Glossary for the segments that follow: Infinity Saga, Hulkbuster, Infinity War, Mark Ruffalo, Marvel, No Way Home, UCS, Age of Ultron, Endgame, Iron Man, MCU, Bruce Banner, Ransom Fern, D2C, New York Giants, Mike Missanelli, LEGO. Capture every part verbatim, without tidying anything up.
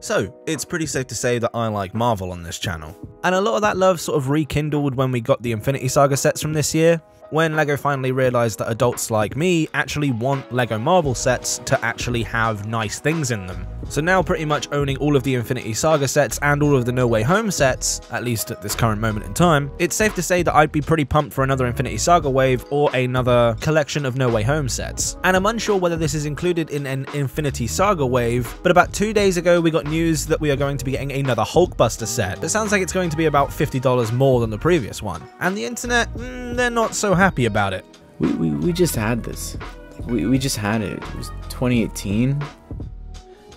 So, it's pretty safe to say that I like Marvel on this channel. And a lot of that love sort of rekindled when we got the Infinity Saga sets from this year, when LEGO finally realised that adults like me actually want LEGO Marvel sets to actually have nice things in them. So now pretty much owning all of the Infinity Saga sets and all of the No Way Home sets, at least at this current moment in time, it's safe to say that I'd be pretty pumped for another Infinity Saga wave or another collection of No Way Home sets. And I'm unsure whether this is included in an Infinity Saga wave, but about two days ago we got news that we are going to be getting another Hulkbuster set. It sounds like it's going to be about fifty dollars more than the previous one. And the internet, mm, they're not so happy about it. We, we, we just had this. We, we just had it. It was twenty eighteen.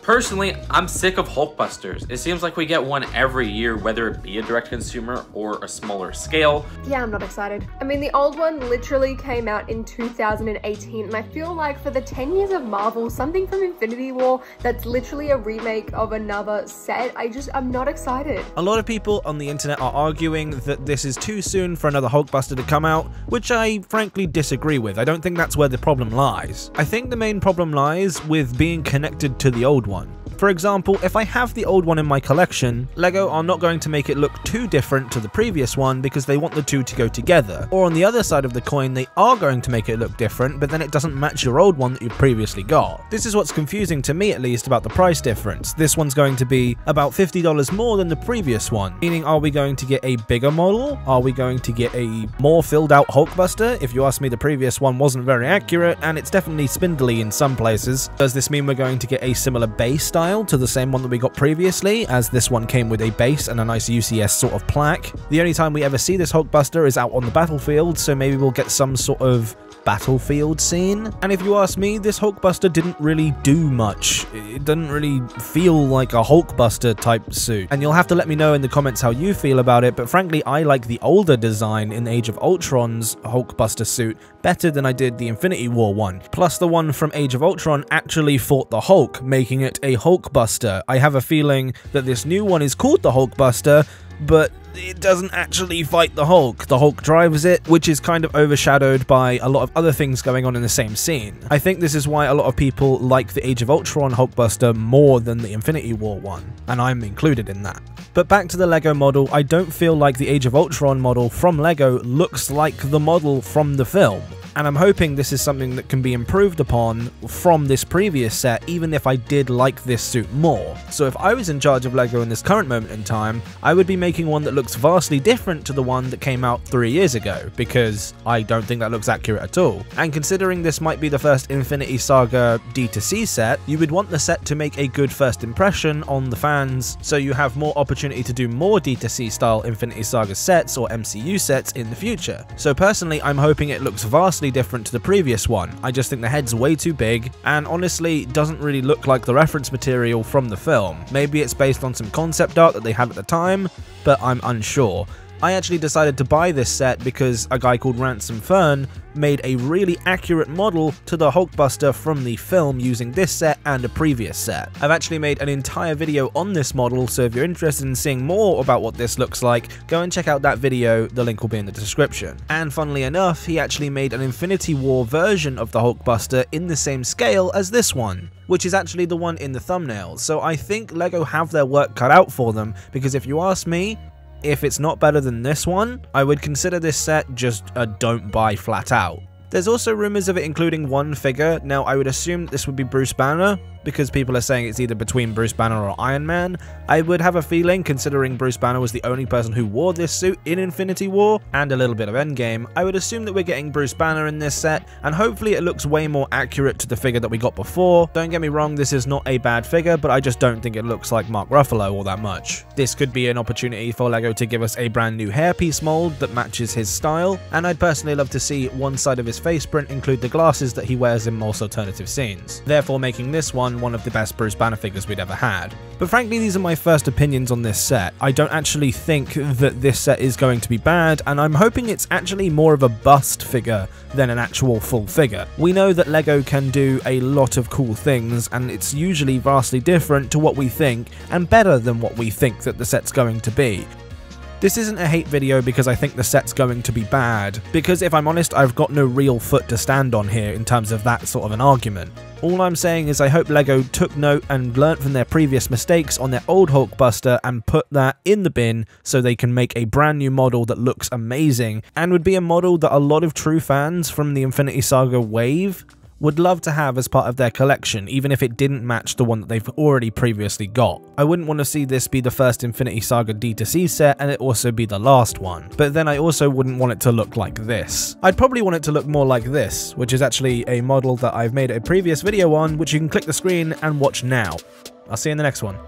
Personally, I'm sick of Hulkbusters. It seems like we get one every year, whether it be a direct consumer or a smaller scale. Yeah, I'm not excited. I mean, the old one literally came out in two thousand eighteen, and I feel like for the ten years of Marvel, something from Infinity War that's literally a remake of another set, I just, I'm not excited. A lot of people on the internet are arguing that this is too soon for another Hulkbuster to come out, which I frankly disagree with. I don't think that's where the problem lies. I think the main problem lies with being connected to the old one. one. For example, if I have the old one in my collection, LEGO are not going to make it look too different to the previous one because they want the two to go together. Or on the other side of the coin, they are going to make it look different, but then it doesn't match your old one that you previously got. This is what's confusing to me, at least, about the price difference. This one's going to be about fifty dollars more than the previous one. Meaning, are we going to get a bigger model? Are we going to get a more filled out Hulkbuster? If you ask me, the previous one wasn't very accurate, and it's definitely spindly in some places. Does this mean we're going to get a similar base style to the same one that we got previously, as this one came with a base and a nice U C S sort of plaque? The only time we ever see this Hulkbuster is out on the battlefield, so maybe we'll get some sort of battlefield scene. And if you ask me, this Hulkbuster didn't really do much. It didn't really feel like a Hulkbuster type suit. And you'll have to let me know in the comments how you feel about it, but frankly, I like the older design in Age of Ultron's Hulkbuster suit better than I did the Infinity War one. Plus, the one from Age of Ultron actually fought the Hulk, making it a Hulkbuster. I have a feeling that this new one is called the Hulkbuster, but it doesn't actually fight the Hulk. The Hulk drives it, which is kind of overshadowed by a lot of other things going on in the same scene. I think this is why a lot of people like the Age of Ultron Hulkbuster more than the Infinity War one, and I'm included in that. But back to the LEGO model, I don't feel like the Age of Ultron model from LEGO looks like the model from the film. And I'm hoping this is something that can be improved upon from this previous set, even if I did like this suit more. So if I was in charge of LEGO in this current moment in time, I would be making one that looks vastly different to the one that came out three years ago, because I don't think that looks accurate at all. And considering this might be the first Infinity Saga D two C set, you would want the set to make a good first impression on the fans, so you have more opportunity to do more D two C style Infinity Saga sets or M C U sets in the future. So personally, I'm hoping it looks vastly different to the previous one. I just think the head's way too big, and honestly doesn't really look like the reference material from the film. Maybe it's based on some concept art that they had at the time, but I'm unsure. I actually decided to buy this set because a guy called Ransom Fern made a really accurate model to the Hulkbuster from the film using this set and a previous set. I've actually made an entire video on this model, so if you're interested in seeing more about what this looks like, go and check out that video, the link will be in the description. And funnily enough, he actually made an Infinity War version of the Hulkbuster in the same scale as this one, which is actually the one in the thumbnail. So I think LEGO have their work cut out for them, because if you ask me, if it's not better than this one, I would consider this set just a don't buy flat out. There's also rumors of it including one figure. Now, I would assume this would be Bruce Banner, because people are saying it's either between Bruce Banner or Iron Man. I would have a feeling, considering Bruce Banner was the only person who wore this suit in Infinity War, and a little bit of Endgame, I would assume that we're getting Bruce Banner in this set, and hopefully it looks way more accurate to the figure that we got before. Don't get me wrong, this is not a bad figure, but I just don't think it looks like Mark Ruffalo all that much. This could be an opportunity for LEGO to give us a brand new hairpiece mold that matches his style, and I'd personally love to see one side of his face print include the glasses that he wears in most alternative scenes, therefore making this one one of the best Bruce Banner figures we'd ever had. But frankly, these are my first opinions on this set. I don't actually think that this set is going to be bad, and I'm hoping it's actually more of a bust figure than an actual full figure. We know that LEGO can do a lot of cool things, and it's usually vastly different to what we think, and better than what we think that the set's going to be. This isn't a hate video because I think the set's going to be bad, because if I'm honest, I've got no real foot to stand on here in terms of that sort of an argument. All I'm saying is I hope LEGO took note and learnt from their previous mistakes on their old Hulkbuster and put that in the bin so they can make a brand new model that looks amazing and would be a model that a lot of true fans from the Infinity Saga wave would love to have as part of their collection, even if it didn't match the one that they've already previously got. I wouldn't want to see this be the first Infinity Saga D two C set and it also be the last one, but then I also wouldn't want it to look like this. I'd probably want it to look more like this, which is actually a model that I've made a previous video on, which you can click the screen and watch now. I'll see you in the next one.